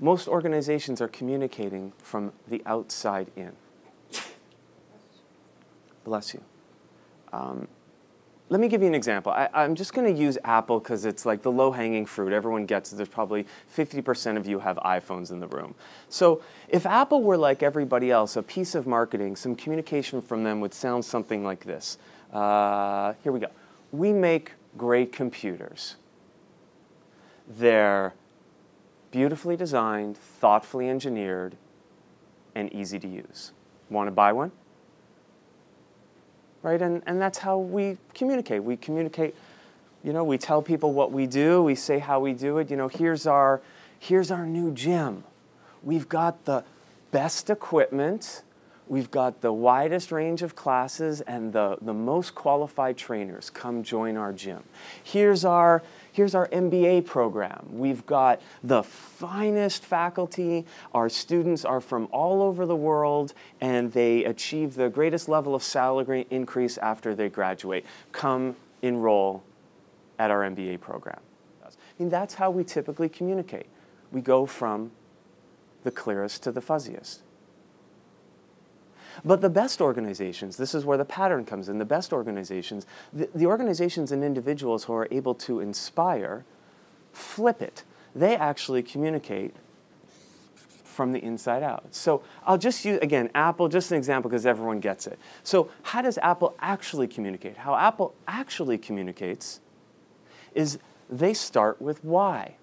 Most organizations are communicating from the outside in. Bless you. Let me give you an example. I'm just going to use Apple because it's like the low-hanging fruit. Everyone gets it. There's probably 50% of you have iPhones in the room. So if Apple were like everybody else, a piece of marketing, some communication from them would sound something like this. Here we go. We make great computers. They're beautifully designed, thoughtfully engineered, and easy to use. Want to buy one? Right? And that's how we communicate. We communicate, you know, we tell people what we do, we say how we do it. You know, here's our new gym. We've got the best equipment, we've got the widest range of classes, and the most qualified trainers. Come join our gym. Here's our MBA program. We've got the finest faculty. Our students are from all over the world, and they achieve the greatest level of salary increase after they graduate. Come enroll at our MBA program. I mean, that's how we typically communicate. We go from the clearest to the fuzziest. But the best organizations, this is where the pattern comes in, the best organizations, the organizations and individuals who are able to inspire, flip it. They actually communicate from the inside out. So I'll just use, again, Apple, just an example because everyone gets it. So how does Apple actually communicate? How Apple actually communicates is they start with why.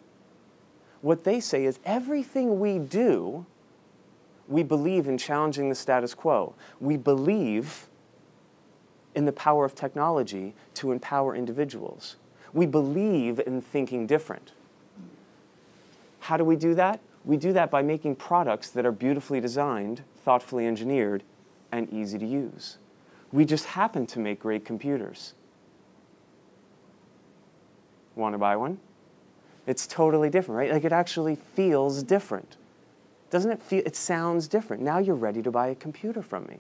What they say is everything we do, we believe in challenging the status quo. We believe in the power of technology to empower individuals. We believe in thinking different. How do we do that? We do that by making products that are beautifully designed, thoughtfully engineered, and easy to use. We just happen to make great computers. Want to buy one? It's totally different, right? Like it actually feels different. Doesn't it feel, it sounds different. Now you're ready to buy a computer from me.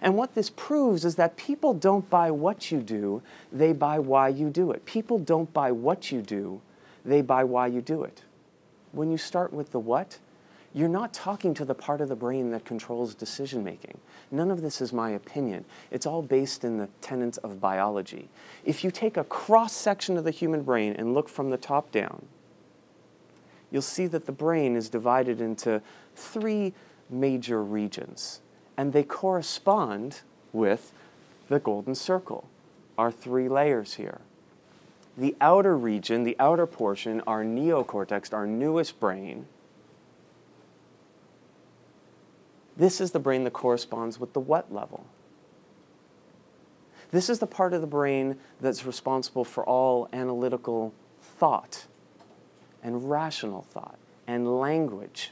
And what this proves is that people don't buy what you do, they buy why you do it. People don't buy what you do, they buy why you do it. When you start with the what, you're not talking to the part of the brain that controls decision making. None of this is my opinion. It's all based in the tenets of biology. If you take a cross-section of the human brain and look from the top down, you'll see that the brain is divided into three major regions, and they correspond with the golden circle, our three layers here. The outer region, the outer portion, our neocortex, our newest brain, this is the brain that corresponds with the what level. This is the part of the brain that's responsible for all analytical thought, and rational thought, and language.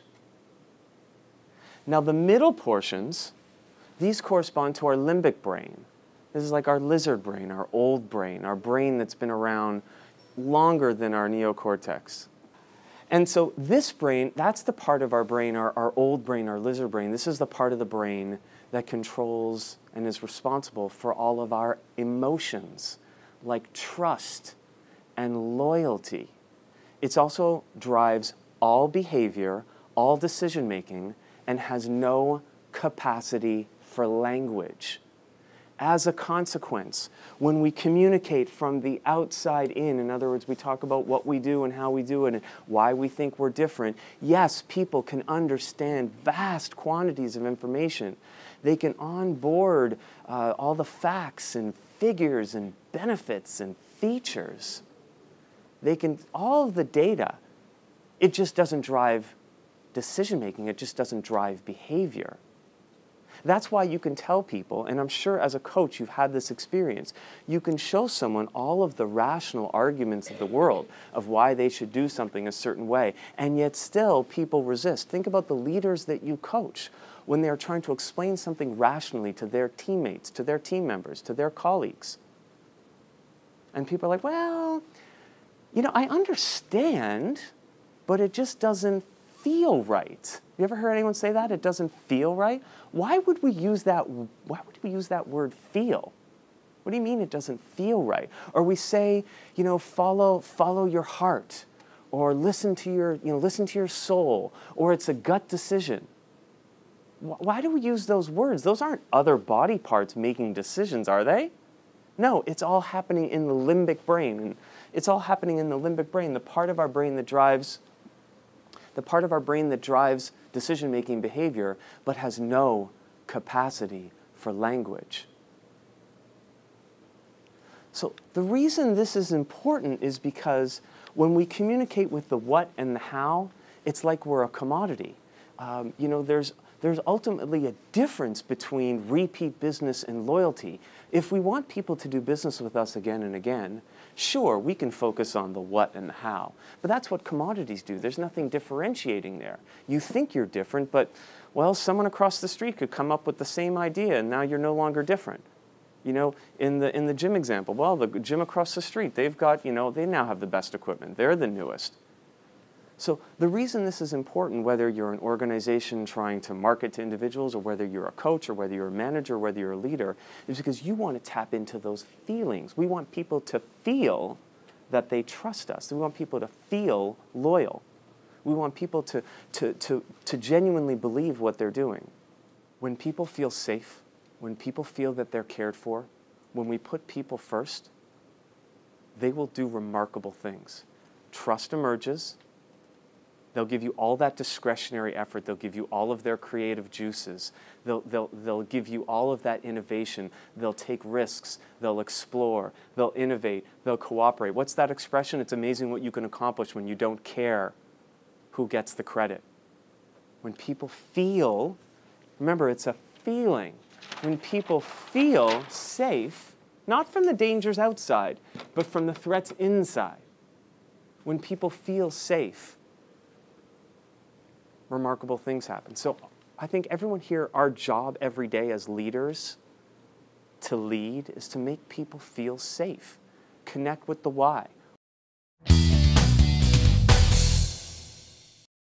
Now the middle portions, these correspond to our limbic brain. This is like our lizard brain, our old brain, our brain that's been around longer than our neocortex. And so this brain, that's the part of our brain, our old brain, our lizard brain, this is the part of the brain that controls and is responsible for all of our emotions, like trust and loyalty. It also drives all behavior, all decision-making, and has no capacity for language. As a consequence, when we communicate from the outside in other words, we talk about what we do and how we do it and why we think we're different, yes, people can understand vast quantities of information. They can onboard all the facts and figures and benefits and features. They can, all of the data, it just doesn't drive decision-making, it just doesn't drive behavior. That's why you can tell people, and I'm sure as a coach you've had this experience, you can show someone all of the rational arguments of the world of why they should do something a certain way, and yet still people resist. Think about the leaders that you coach when they're trying to explain something rationally to their teammates, to their team members, to their colleagues. And people are like, well, you know, I understand, but it just doesn't feel right. You ever heard anyone say that? It doesn't feel right? Why would we use that word feel? What do you mean it doesn't feel right? Or we say, you know, follow your heart. or listen to your, listen to your soul, or it's a gut decision. Why do we use those words? Those aren't other body parts making decisions, are they? No, it's all happening in the limbic brain. And it's all happening in the limbic brain, the part of our brain that drives decision-making behavior, but has no capacity for language. So the reason this is important is because when we communicate with the what and the how, it's like we're a commodity. There's ultimately a difference between repeat business and loyalty. If we want people to do business with us again and again, sure, we can focus on the what and the how. But that's what commodities do. There's nothing differentiating there. You think you're different, but, well, someone across the street could come up with the same idea, and now you're no longer different. You know, in the gym example, well, the gym across the street, they've got, they now have the best equipment. They're the newest. So the reason this is important, whether you're an organization trying to market to individuals, or whether you're a coach, or whether you're a manager, or whether you're a leader, is because you want to tap into those feelings. We want people to feel that they trust us. We want people to feel loyal. We want people to genuinely believe what they're doing. When people feel safe, when people feel that they're cared for, when we put people first, they will do remarkable things. Trust emerges. They'll give you all that discretionary effort. They'll give you all of their creative juices. They'll give you all of that innovation. They'll take risks. They'll explore. They'll innovate. They'll cooperate. What's that expression? It's amazing what you can accomplish when you don't care who gets the credit. When people feel, remember, it's a feeling. When people feel safe, not from the dangers outside, but from the threats inside. When people feel safe, remarkable things happen. So I think everyone here, our job every day as leaders to lead is to make people feel safe. Connect with the why.